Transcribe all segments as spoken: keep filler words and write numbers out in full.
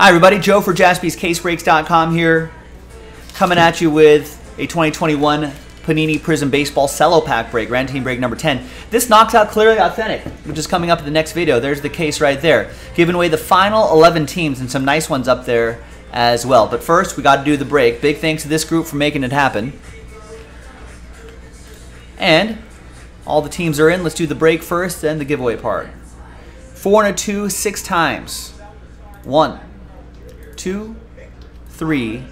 Hi everybody, Joe for Jaspys Case Breaks dot com here, coming at you with a twenty twenty-one Panini Prism Baseball Cello Pack break, Grand Team break number ten. This knocks out Clearly Authentic, which is coming up in the next video. There's the case right there, giving away the final eleven teams and some nice ones up there as well. But first, we got to do the break. Big thanks to this group for making it happen. And all the teams are in. Let's do the break first, then the giveaway part. Four and a two, six times. One. Two, three,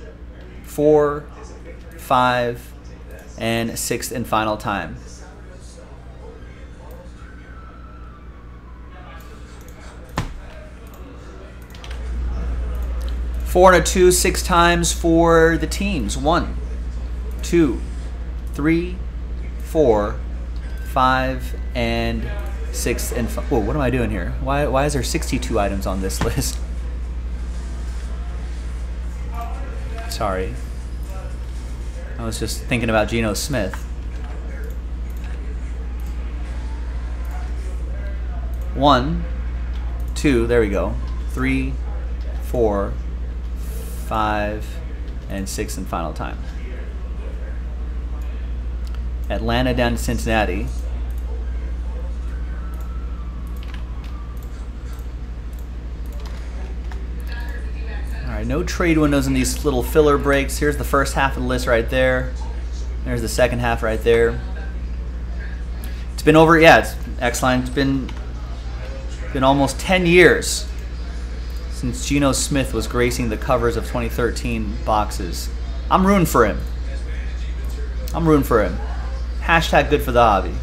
four, five, and sixth and final time. Four and a two, six times for the teams. One, two, three, four, five, and sixth and five. Whoa, what am I doing here? Why, why is there sixty-two items on this list? Sorry, I was just thinking about Geno Smith. One, two, there we go. Three, four, five, and six, and final time. Atlanta down to Cincinnati. No trade windows in these little filler breaks. Here's the first half of the list right there. There's the second half right there. It's been over, yeah, it's X-Line. It's been, been almost ten years since Geno Smith was gracing the covers of twenty thirteen boxes. I'm rooting for him. I'm rooting for him. Hashtag good for the hobby.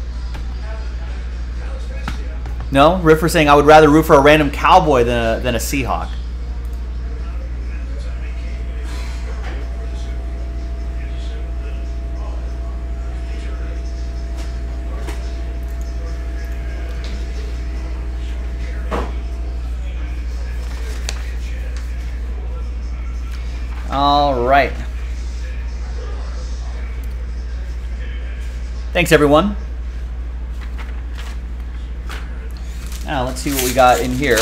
No? Riffer saying, I would rather root for a random Cowboy than a, than a Seahawk. All right. Thanks, everyone. Now, let's see what we got in here.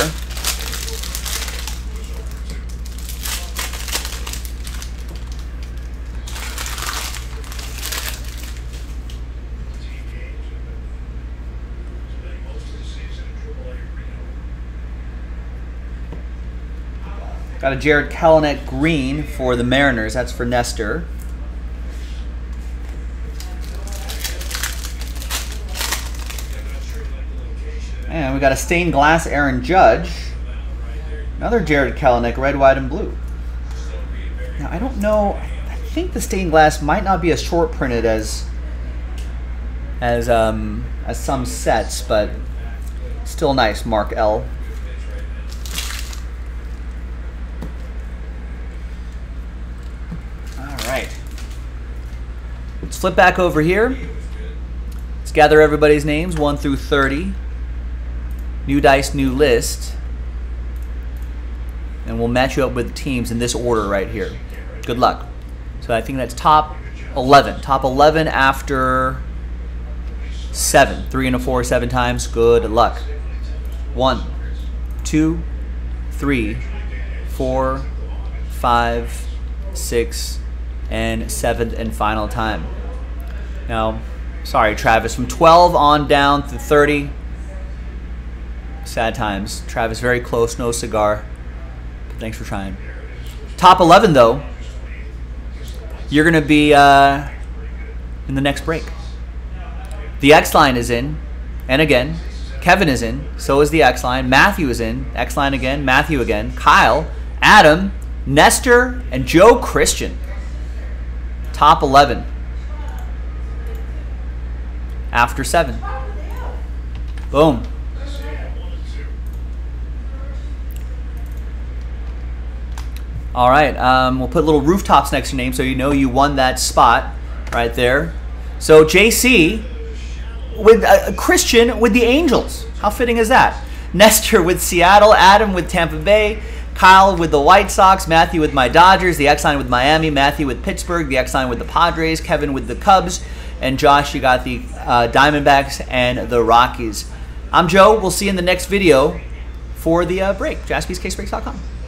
Got a Jared Kalanick green for the Mariners. That's for Nestor. And we got a stained glass Aaron Judge. Another Jared Kalanick, red, white, and blue. Now, I don't know. I think the stained glass might not be as short printed as as um, as some sets, but still nice. Mark L. Let's flip back over here. Let's gather everybody's names, one through thirty. New dice, new list. And we'll match you up with the teams in this order right here. Good luck. So I think that's top eleven. Top eleven after seven. Three and a four, seven times. Good luck. One, two, three, four, five, six, and seventh and final time. Now, sorry, Travis, from twelve on down to thirty, sad times. Travis, very close, no cigar. Thanks for trying. Top eleven, though, you're going to be uh, in the next break. The X-Line is in, and again, Kevin is in, so is the X-Line. Matthew is in, X-Line again, Matthew again, Kyle, Adam, Nestor, and Joe Christian. Top eleven after seven. Boom. All right, um, we'll put little rooftops next to your name so you know you won that spot right there. So J C with uh, Christian with the Angels. How fitting is that? Nestor with Seattle, Adam with Tampa Bay, Kyle with the White Sox, Matthew with my Dodgers, the X-Line with Miami, Matthew with Pittsburgh, the X-Line with the Padres, Kevin with the Cubs, and Josh, you got the uh, Diamondbacks and the Rockies. I'm Joe. We'll see you in the next video for the uh, break. Jaspys Case Breaks dot com.